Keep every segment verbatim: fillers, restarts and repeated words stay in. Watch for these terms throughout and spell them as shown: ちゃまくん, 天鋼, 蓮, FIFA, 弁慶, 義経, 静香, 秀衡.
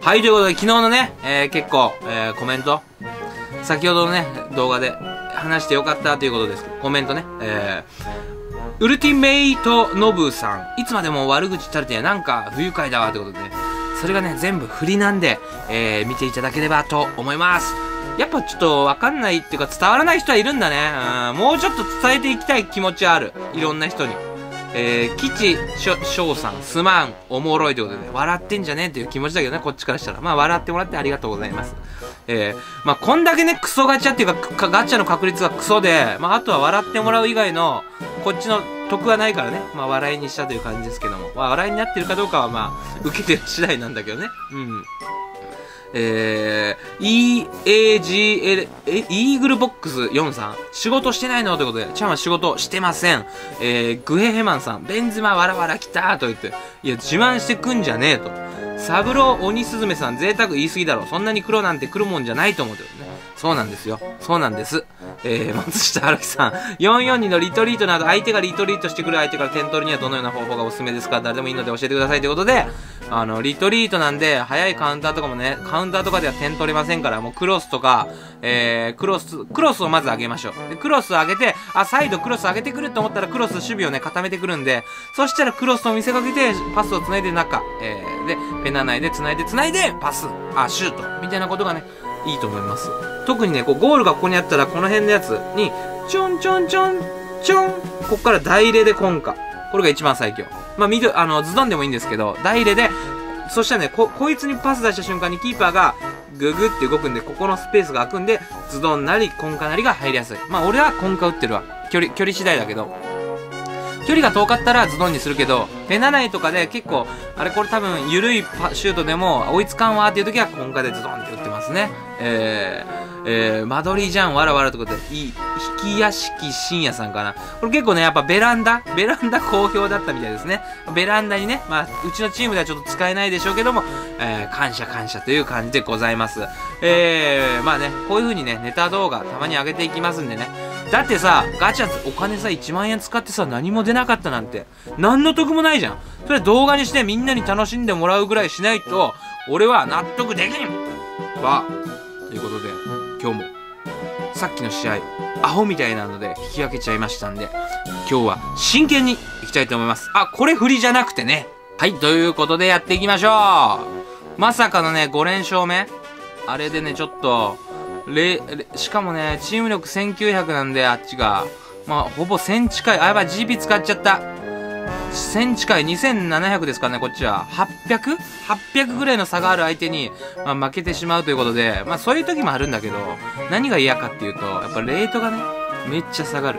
はい、ということで、昨日のね、えー、結構、えー、コメント、先ほどのね、動画で話してよかったということですけど、コメントね、えー、ウルティメイトノブさん、いつまでも悪口垂れてなんか不愉快だわってことで、ね、それがね、全部振りなんで、えー、見ていただければと思います。やっぱちょっとわかんないっていうか伝わらない人はいるんだね。うん、もうちょっと伝えていきたい気持ちはある。いろんな人に。えー、吉翔さん、すまん、おもろいということでね、笑ってんじゃねえっていう気持ちだけどね、こっちからしたら。まあ、笑ってもらってありがとうございます。えー、まあ、こんだけね、クソガチャっていうか、かガチャの確率がクソで、まあ、あとは笑ってもらう以外の、こっちの得はないからね、まあ、笑いにしたという感じですけども、まあ、笑いになってるかどうかは、まあ、受けてる次第なんだけどね。うん。えー、イーエージーエル、え、イーグルボックスよんさん、仕事してないのということで、ちゃんは仕事してません。えー、グヘヘマンさん、ベンズマわらわら来たーと言って、いや、自慢してくんじゃねえと。サブロー鬼スズメさん、贅沢言い過ぎだろ。そんなに黒なんて来るもんじゃないと思うけどね。そうなんですよ。そうなんです。えー、松下春樹さん、よんよんにのリトリートなど、相手がリトリートしてくる相手から点取るにはどのような方法がおすすめですか？誰でもいいので教えてくださいということで、あの、リトリートなんで、早いカウンターとかもね、カウンターとかでは点取れませんから、もうクロスとか、えー、クロス、クロスをまず上げましょう。で、クロス上げて、あ、サイドクロス上げてくると思ったら、クロス守備をね、固めてくるんで、そしたらクロスを見せかけて、パスを繋いで中、えー、で、ペナ内で繋いで繋いで、パス、あ、シュート、みたいなことがね、いいと思います。特にね、こう、ゴールがここにあったら、この辺のやつに、ちょんちょんちょんちょん、こっから大礼でコンカ。これが一番最強。まあ、ミド、あの、ズドンでもいいんですけど、大礼で、そしたらね、こ、こいつにパス出した瞬間にキーパーが、ググって動くんで、ここのスペースが開くんで、ズドンなり、コンカなりが入りやすい。まあ、俺はコンカ打ってるわ。距離、距離次第だけど。距離が遠かったらズドンにするけど、ペナ内とかで結構、あれこれ多分、緩いパシュートでも、追いつかんわーっていう時は、コンカでズドンって打ってますね。えー、えー、間取りじゃん、わらわらってことで、いい、引き屋敷深夜さんかな。これ結構ね、やっぱベランダ、ベランダ好評だったみたいですね。ベランダにね、まあ、うちのチームではちょっと使えないでしょうけども、えー、感謝感謝という感じでございます。えー、まあね、こういう風にね、ネタ動画、たまに上げていきますんでね。だってさ、ガチャ、お金さ、いちまんえん使ってさ、何も出なかったなんて、何の得もないじゃん。それ動画にしてみんなに楽しんでもらうぐらいしないと、俺は納得できんわ。ということで、今日も、さっきの試合、アホみたいなので、引き分けちゃいましたんで、今日は真剣にいきたいと思います。あ、これ振りじゃなくてね。はい、ということでやっていきましょう。まさかのね、ごれんしょうめ。あれでね、ちょっと、れ、れ、しかもね、チーム力せんきゅうひゃくなんで、あっちが。まあ、ほぼせん近い。あ、やばい、ジーピー 使っちゃった。せん近い。にせんななひゃくですからね、こっちは。はっぴゃく？ はっぴゃく ぐらいの差がある相手に、まあ、負けてしまうということで、まあ、そういう時もあるんだけど、何が嫌かっていうと、やっぱレートがね、めっちゃ下がる。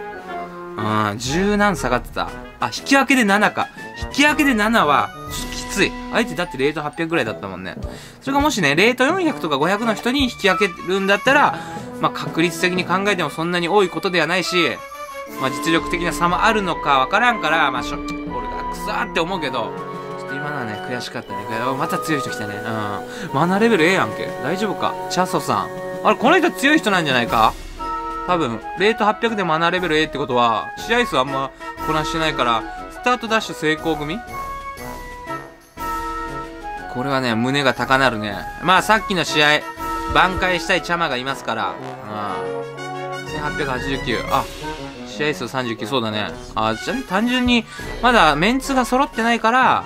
うん、十何下がってた。あ、引き分けでななか。引き分けでななは、きつい。相手だってレートはっぴゃくぐらいだったもんね。それがもしね、レートよんひゃくとかごひゃくの人に引き分けるんだったら、まあ、確率的に考えてもそんなに多いことではないし、まあ、実力的な差もあるのかわからんから、まあ、しょ、俺がクソーって思うけど、ちょっと今のはね、悔しかったね。また強い人来たね。うん。マナレベルええやんけ。大丈夫か。チャソさん。あれ、この人強い人なんじゃないか？多分、レートはっぴゃくでマナーレベル A ってことは、試合数あんまこなしてないから、スタートダッシュ成功組？これはね、胸が高鳴るね。まあさっきの試合、挽回したいチャマがいますから、せんはっぴゃくはちじゅうきゅう。あ、試合数さんじゅうきゅう、そうだね。あ、じゃあ単純に、まだメンツが揃ってないから、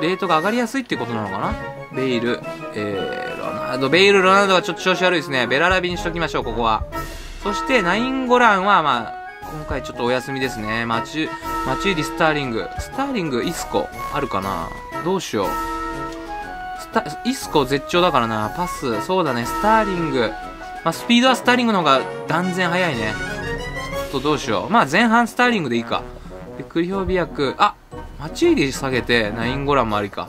レートが上がりやすいってことなのかな？ベイル、えー、ロナウド、ベイル、ロナウドはちょっと調子悪いですね。ベララビにしときましょう、ここは。そして、ナインゴランは、まあ、今回ちょっとお休みですね。マチュ、マチューリ、スターリング。スターリング、イスコ、あるかな？どうしよう。スタ、イスコ絶頂だからな。パス、そうだね、スターリング。まあ、スピードはスターリングの方が断然速いね。ちょっとどうしよう。まあ、前半スターリングでいいか。で、クリオビアク。あ、マチューリ下げて、ナインゴランもありか。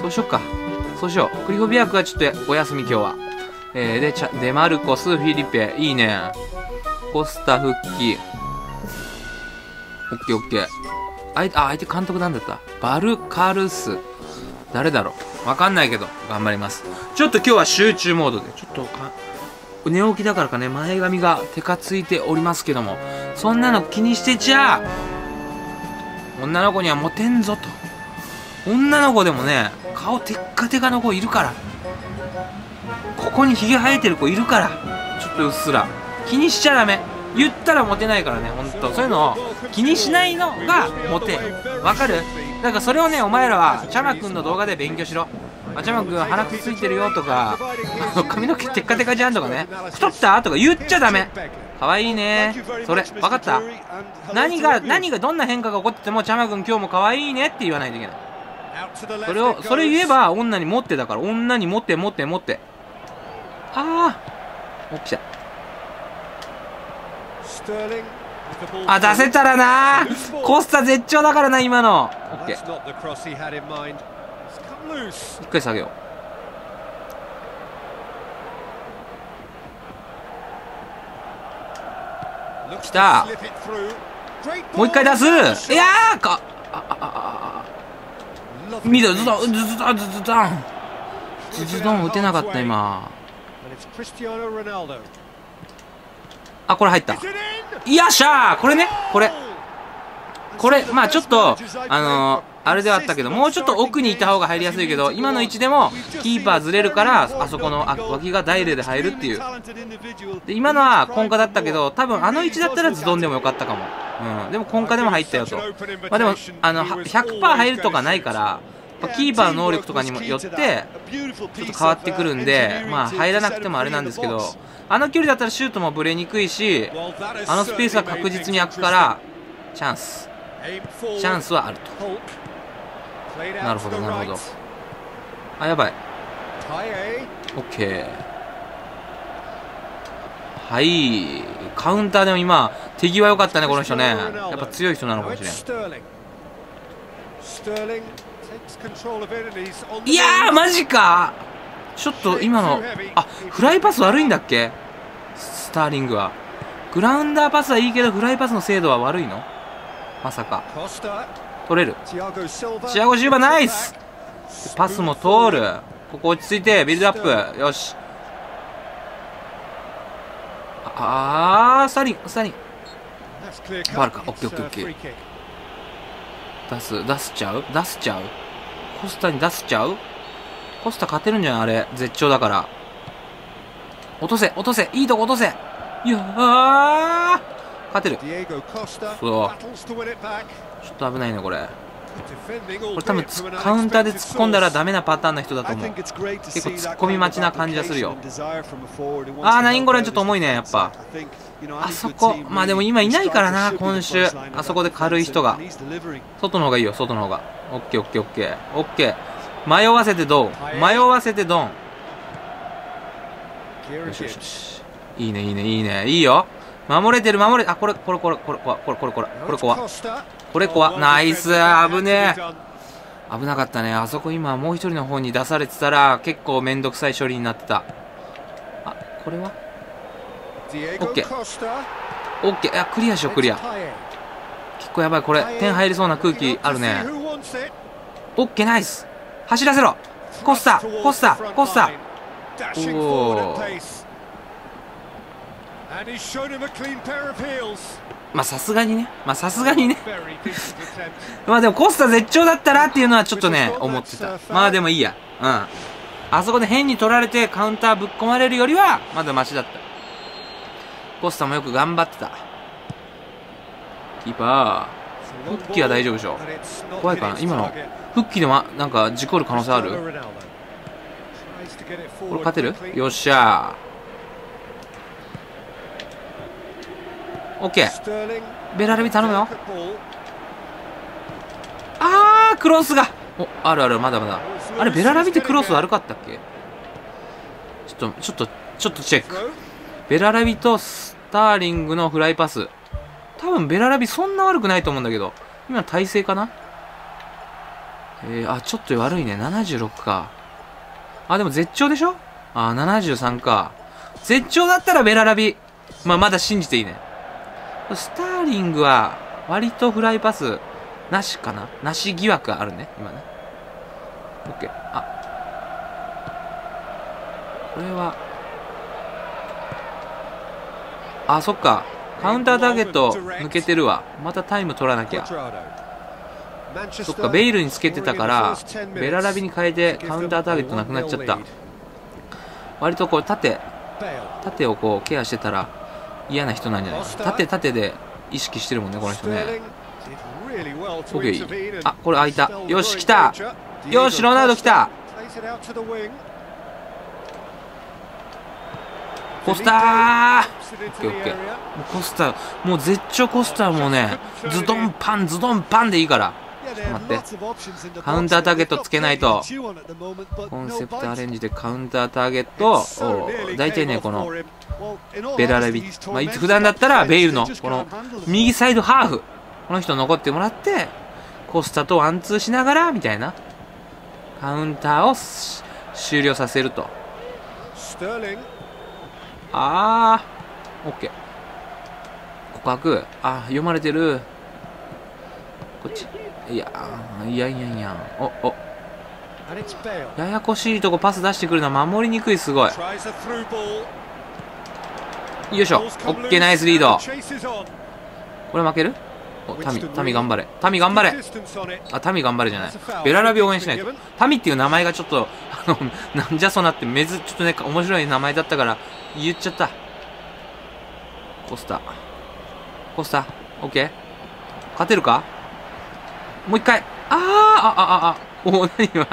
そうしよっか。そうしよう。クリオビアクはちょっとお休み今日は。えー、で、ちゃ、デマルコス、フィリペ、いいね。コスタ、復帰。オッケーオッケー。相手、あ、相手監督なんだった。バルカルス。誰だろう。わかんないけど、頑張ります。ちょっと今日は集中モードで。ちょっとか、寝起きだからかね、前髪がテカついておりますけども。そんなの気にしてちゃ、女の子にはモテんぞと。女の子でもね、顔テッカテカの子いるから、ここにヒゲ生えてる子いるから、ちょっとうっすら気にしちゃダメ。言ったらモテないからね、ほんとそういうのを気にしないのがモテ。わかる？なんかそれをね、お前らはチャマくんの動画で勉強しろ。あ、チャマくん鼻くっついてるよとか、髪の毛テッカテカじゃんとかね、太ったとか言っちゃダメ。かわいいね、それ分かった。何が何がどんな変化が起こってても、チャマくん今日もかわいいねって言わないといけない。それをそれ言えば女にモテだから、女にモテモテモテ。ああ起きた。あ、出せたらな。コスタ絶頂だからな今の。オッケー、一回下げよう。きた、もう一回出す。いやーか、あああああ、ミドルズドンズドンズドンズドン打てなかった今。あ、これ入った。よっしゃー、これね、これこれまあちょっとあのーあれではあったけど、もうちょっと奥にいた方が入りやすいけど、今の位置でもキーパーずれるから、あそこの脇がダイレで入るっていう。で今のは根下だったけど、多分あの位置だったらズドンでもよかったかも、うん、でも根下でも入ったよと。まあ、でもあの ひゃくパーセント 入るとかないから、キーパーの能力とかにもよってちょっと変わってくるんで、まあ入らなくてもあれなんですけど、あの距離だったらシュートもぶれにくいし、あのスペースは確実に空くから、チャンスチャンスはあると。なるほどなるほど。あ、やばい。オッケー。はい、カウンターでも今手際良かったね、この人ね。やっぱ強い人なのかもしれない。いやーマジか。ちょっと今の、あ、フライパス悪いんだっけスターリングは。グラウンダーパスはいいけど、フライパスの精度は悪いの？まさか。取れる。チアゴ・シューバーナイス。パスも通る。ここ落ち着いてビルドアップ。よし。ああ、スタリンスタリンファウルか。オッケーオッケーオッケー。出す出すちゃう出すちゃうコスタに出すちゃう。コスタ勝てるんじゃん、あれ絶頂だから。落とせ落とせ、いいとこ落とせ。いやあ勝てる。そう、ちょっと危ないねこれ。これ多分カウンターで突っ込んだらダメなパターンの人だと思う。結構突っ込み待ちな感じがするよ。ああ、ナインゴールはちょっと重いねやっぱ。あそこ、まあでも今いないからな今週。あそこで軽い人が、外の方がいいよ、外の方が。オッケーオッケーオッケーオッケー。迷わせてドン、迷わせてドン。よしよし、いいねいいねいいね、いいよ。守れてる守れ、あ、これこれこれこれこれこれこれこれこれこれこれ怖っ。ナイス、危ねえ。危なかったね。あそこ今もう一人の方に出されてたら結構めんどくさい処理になってた。あ、これはオッケーオッケー。いや、クリアしようクリア。結構やばいこれ、点入りそうな空気あるね。オッケーナイス、走らせろコスタコスタコスタ。おー、まあさすがにね、まあさすがにねまあでもコスタ絶頂だったらっていうのはちょっとね思ってた。まあでもいいや、うん、あそこで変に取られてカウンターぶっ込まれるよりはまだマシだった。コスタもよく頑張ってた。キーパー復帰は大丈夫でしょ。怖いかな今の復帰でも、なんか事故る可能性ある。これ勝てる、よっしゃー。オッケー、ベラルビ頼むよ。あー、クロスがおあるある、まだまだ。あれベラルビってクロス悪かったっけ。ちょっとちょっとちょっとチェック。ベラルビとスターリングのフライパス、多分ベラルビそんな悪くないと思うんだけど、今の体勢かな。えー、あ、ちょっと悪いね。ななじゅうろくか。あ、でも絶頂でしょ。あー、ななじゅうさんか。絶頂だったらベラルビ、まあまだ信じていいね。スターリングは割とフライパスなしかな、なし疑惑あるね今ね。オッケー、あ、これはあ、そっかカウンターターゲット抜けてるわ。またタイム取らなきゃ。そっか、ベイルにつけてたからベララビに変えてカウンターターゲットなくなっちゃった。割とこう縦縦をこうケアしてたら嫌な人なんじゃないですか。縦縦で意識してるもんね、この人ね。あ、これ空いた。よし、来た。よし、ロナウド来た。コスター、コスター、もう絶頂コスターもね、ズドンパン、ズドンパンでいいから、ちょっと待って、カウンターターゲットつけないと、コンセプトアレンジでカウンターターゲット、大体ね、このベラレビ、まあ、普段だったらベイルのこの右サイドハーフ、この人残ってもらって、コスタとワンツーしながらみたいな、カウンターを終了させると。あー、オッケー。告白。あー、読まれてる。こっち。いやー、いやいやいや。お、お。ややこしいとこパス出してくるのは守りにくい、すごい。よいしょ。オッケー、ナイスリード。これ負ける？お、タミ、タミ頑張れ。タミ頑張れ。あ、タミ頑張れじゃない。ベララビ応援しないと。タミっていう名前がちょっと、あの、なんじゃそなって、めず、ちょっとね、面白い名前だったから、言っちゃった。コスタコスタオッケー、勝てるか、もう一回。あー、ああああ、おお、何今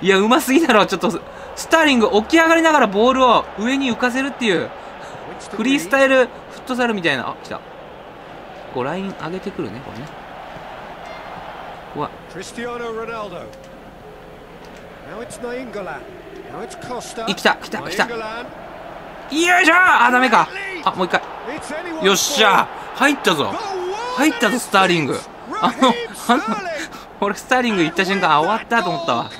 いや、うますぎだろ。ちょっとスターリング起き上がりながらボールを上に浮かせるっていうフリースタイルフットサルみたいな。あ、来た。こうライン上げてくるね、これね。うわ、い、来た来た来た、よいしょー。あ、ダメか。あ、もう一回。よっしゃー、入ったぞ入ったぞ、スターリング。あの、あの俺スターリング行った瞬間、あ、終わったと思ったわ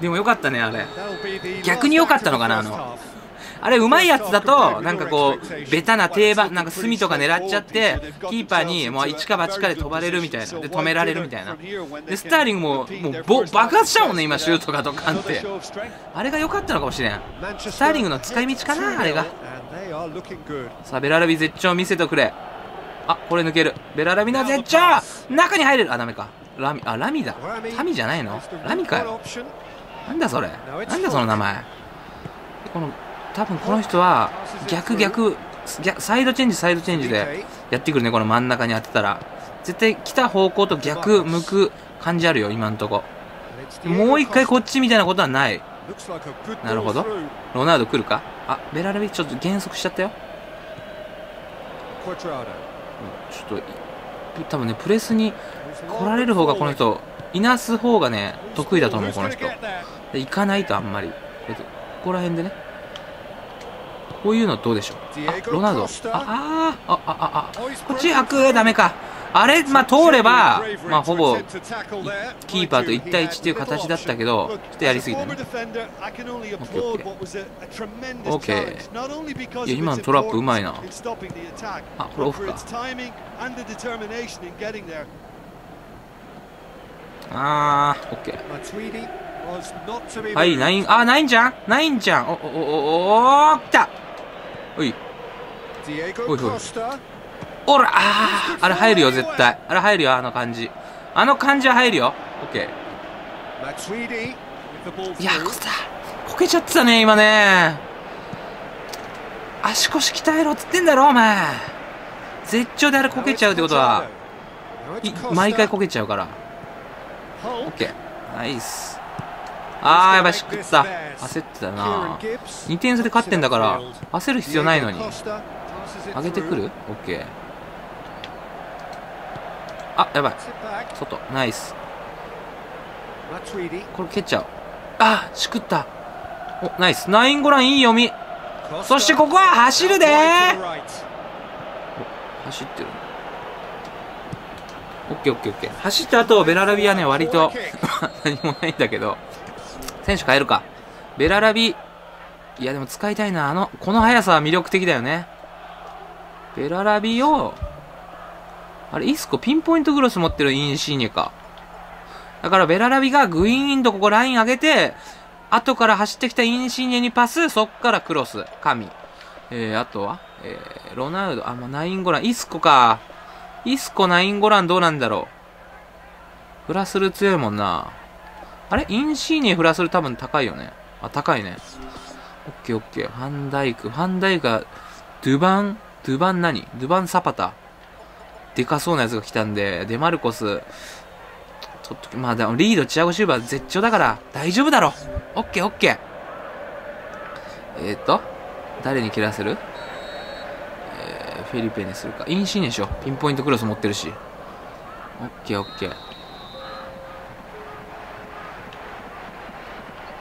でもよかったね、あれ。逆によかったのかな、あのあれうまいやつだと、なんかこうベタな定番、なんか隅とか狙っちゃって、キーパーにもういちかはちかで飛ばれるみたいな、で止められるみたいな。でスターリングももうぼ爆発しちゃうもんね、今シュートがドカンって。あれが良かったのかもしれん、スターリングの使い道かな、あれが。さあ、ベララビ絶頂見せてくれ。あ、これ抜ける。ベララビの絶頂、中に入れる。あ、ダメか。ラミ、あ、ラミだ。タミじゃないの、ラミかよ。なんだそれ、なんだその名前。この多分この人は逆逆サイドチェンジサイドチェンジでやってくるね。この真ん中に当てたら絶対来た方向と逆向く感じあるよ、今んとこ。もう一回こっちみたいなことはない。なるほど、ロナウド来るか。あ、ベラルビちょっと減速しちゃったよ。ちょっと多分ね、プレスに来られる方が、この人いなす方がね得意だと思う、この人。で行かないとあんまり。ここら辺でね、こういうのどうでしょう。あ、ロナウド。あああああ、こっち開く。ダメか。あれ、まあ、通れば、まあ、ほぼキーパーといち対いちっていう形だったけど、ちょっとやりすぎたね。オッケー。いや、今のトラップうまいな。あ、これオフか。あー、オッケー。はい、ナイン。あ、ナインじゃん、ナインじゃん。おおおおお、来た。おいおいおい、おら、あー、あれ入るよ絶対。あれ入るよ、あの感じ、あの感じは入るよ。オッケー。いや、コスタこけちゃってたね今ね。足腰鍛えろっつってんだろお前。絶頂であれこけちゃうってことは、毎回こけちゃうから。オッケー、ナイス。あー、やばい、しくった。焦ってたな。にてん差で勝ってんだから焦る必要ないのに。上げてくる。オッケー。あ、やばい、外、ナイス。これ蹴っちゃう。あー、しくった。お、ナイス。ナインゴラン、いい読み。そしてここは走るでー。お、走ってる。オッケーオッケーオッケー。走った後ベララビはね、割と何もないんだけど。選手変えるか。ベララビ、いやでも使いたいな、あのこの速さは魅力的だよね。ベララビを、あれイスコピンポイントグロス持ってるインシーニか。だからベララビがグイーンとここライン上げて、後から走ってきたインシーニにパス、そっからクロス、神。えー、あとは、えー、ロナウド、あ、もうナインゴラン、イスコか。イスコ、ナインゴランどうなんだろう。フラスル強いもんな。あれインシーニフラスル多分高いよね。あ、高いね。オッケーオッケー。ファンダイク。ファンダイクが、ドゥバン、ドゥバン何ドゥバンサパタ。でかそうなやつが来たんで、デマルコス。ちょっと、まあでもリード、チアゴシューバー絶頂だから、大丈夫だろ。オッケーオッケー。えーと、誰に蹴らせる？えー、フェリペにするか。インシーニでしょ。ピンポイントクロス持ってるし。オッケーオッケー。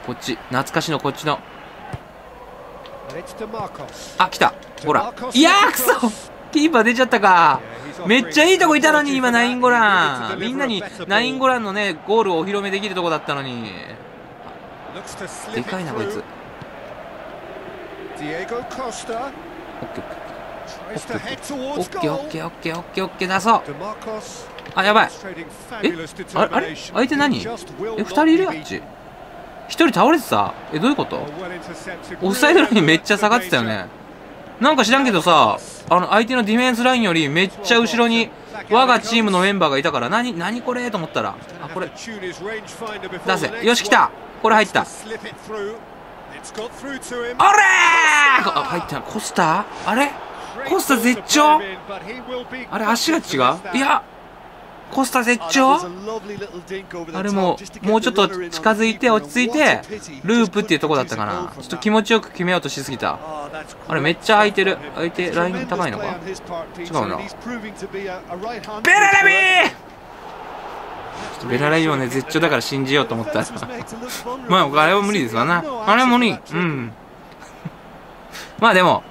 こっち、懐かしのこっちの。あ、来た。ほら。いやー、くそ！キーパー出ちゃったか。めっちゃいいとこいたのに、今、ナインゴラン。みんなに、ナインゴランのね、ゴールをお披露目できるとこだったのに。でかいな、こいつ。オッケーオッケーオッケーオッケーオッケーオッケー出そう。あ、やばい。え？あれ？あれ？相手何？え、二人いる？あっち。一人倒れてた？え、どういうこと？オフサイドラインめっちゃ下がってたよね。なんか知らんけどさ、あの、相手のディフェンスラインよりめっちゃ後ろに我がチームのメンバーがいたから、なに、なにこれと思ったら、あ、これ、出せ。よし、来た。これ入った。あれー！あ、入ってない。コスタ？あれ？コスタ絶頂？あれ、足が違う？いや。コスタ絶頂？あれもう、もうちょっと近づいて、落ち着いて、ループっていうとこだったかな。ちょっと気持ちよく決めようとしすぎた。あれめっちゃ空いてる。相手、ライン高いのか？違うな。ベララビー！ちょっとベララビーをね、絶頂だから信じようと思ったら。まあ、あれは無理ですわな。あれは無理。うん。まあでも、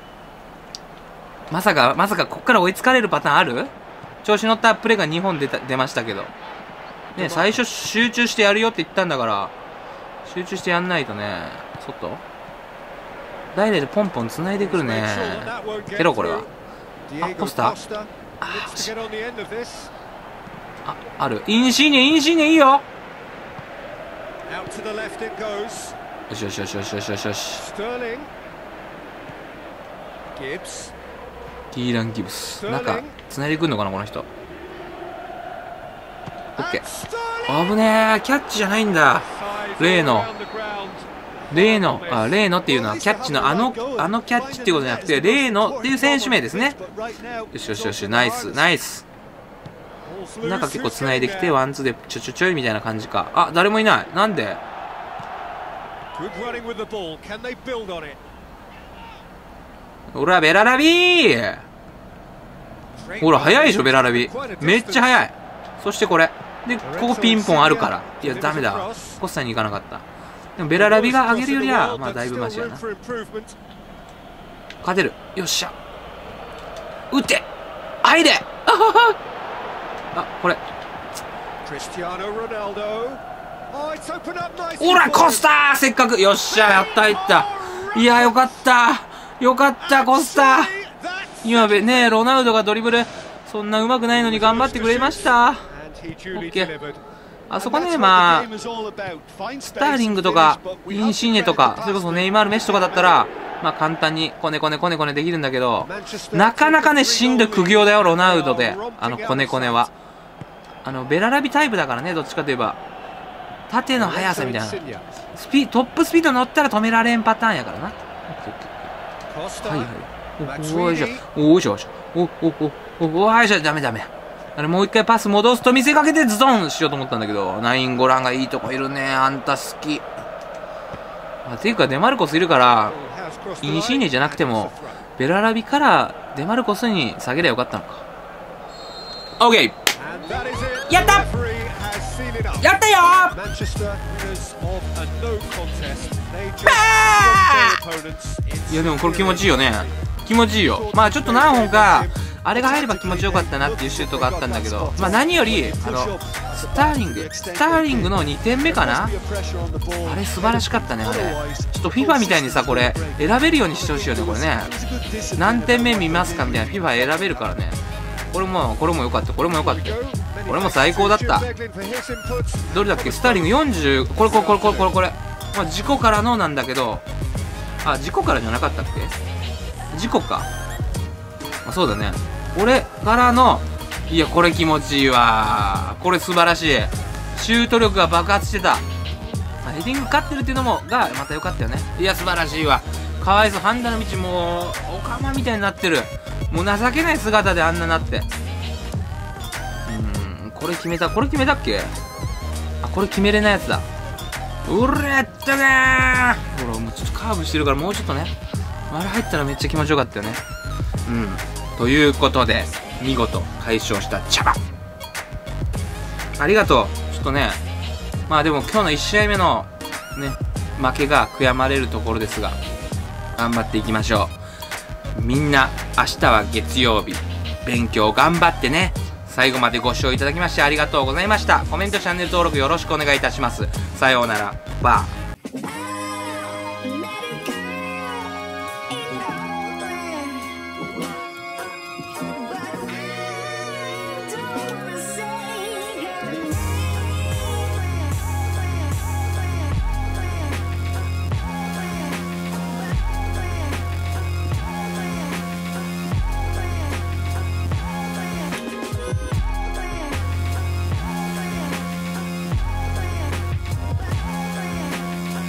まさか、まさかこっから追いつかれるパターンある？調子乗ったプレーがにほん出た、出ましたけど。ね、最初集中してやるよって言ったんだから、集中してやんないとね、外ダイレクトでポンポン繋いでくるね。蹴ろう、これは。あ、コスタ？あ、欲しい。あ、ある。インシーニ、インシーニいいよ！よしよしよしよしよしよしよし。キーラン・ギブス。中、繋いでくんのかな、この人。オッケー。危ねえ、キャッチじゃないんだ。例の、例の、あ、例のっていうのは、キャッチの、あの、あのキャッチっていうことじゃなくて、例のっていう選手名ですね。よしよしよし、ナイス、ナイス。中結構繋いできて、ワンツーでちょちょちょいみたいな感じか。あ、誰もいない。なんで？ほら、ベララビー！ほら、速いでしょ、ベララビー。めっちゃ速い。そしてこれ。で、ここピンポンあるから。いや、ダメだ。コスタに行かなかった。でも、ベララビーが上げるよりは、まあ、だいぶマシやな。勝てる。よっしゃ。打ってあいであははあ、これ。ほら、コスタせっかく。よっしゃ、やった、入った。いや、よかった。よかった、コスタ。今べね、ロナウドがドリブル、そんな上手くないのに頑張ってくれました。オッケー。あそこね、まあ、スターリングとか、インシーネとか、それこそネイマール・メッシとかだったら、まあ簡単に、こねこねこねこねできるんだけど、なかなかね、しんどい苦行だよ、ロナウドで。あの、こねこねは。あの、ベララビタイプだからね、どっちかといえば。縦の速さみたいな。スピ、トップスピード乗ったら止められんパターンやからな。はいはい。おおいしょ。おおいしょ。おおおおいしょ。ダメダメ。あれもう一回パス戻すと見せかけてズドンしようと思ったんだけど、ナインゴランがいいとこいるね。あんた好き。まあ、ていうかデマルコスいるから、イニシーネじゃなくても、ベララビからデマルコスに下げりゃよかったのか。オーケー！やった！やったよー！いやでもこれ気持ちいいよね。気持ちいいよ。まあちょっと何本かあれが入れば気持ちよかったなっていうシュートがあったんだけど、まあ何よりあのスターリングスターリングのにてんめかな。あれ素晴らしかったね。あれちょっと FIFA みたいにさ、これ選べるようにしてほしいよね。これね、何点目見ますかみたいな FIFA 選べるからね。これもこれも良かった。これも良かった。これも最高だった。どれだっけ？スターリングよんじゅう、これこれこれこれこれこれ。まあ事故からのなんだけど、あ、事故からじゃなかったっけ？事故か。あ、そうだね。これからの、いや、これ気持ちいいわ。これ素晴らしい。シュート力が爆発してた。まあ、ヘディング勝ってるっていうのもがまた良かったよね。いや素晴らしいわ。かわいそう、ハンダの道もうおかまみたいになってる。もう情けない姿であんななって。うーん、これ決めた、これ決めたっけ？あ、これ決めれないやつだ。うれやったねー。ほらもうちょっとカーブしてるからもうちょっとね、あれ入ったらめっちゃ気持ちよかったよね。うん、ということで見事解消した茶葉ありがとう。ちょっとね、まあでも今日のいち試合目のね負けが悔やまれるところですが、頑張っていきましょう。みんな明日は月曜日、勉強頑張ってね。最後までご視聴いただきましてありがとうございました。コメント、チャンネル登録よろしくお願いいたします。さようなら、バー。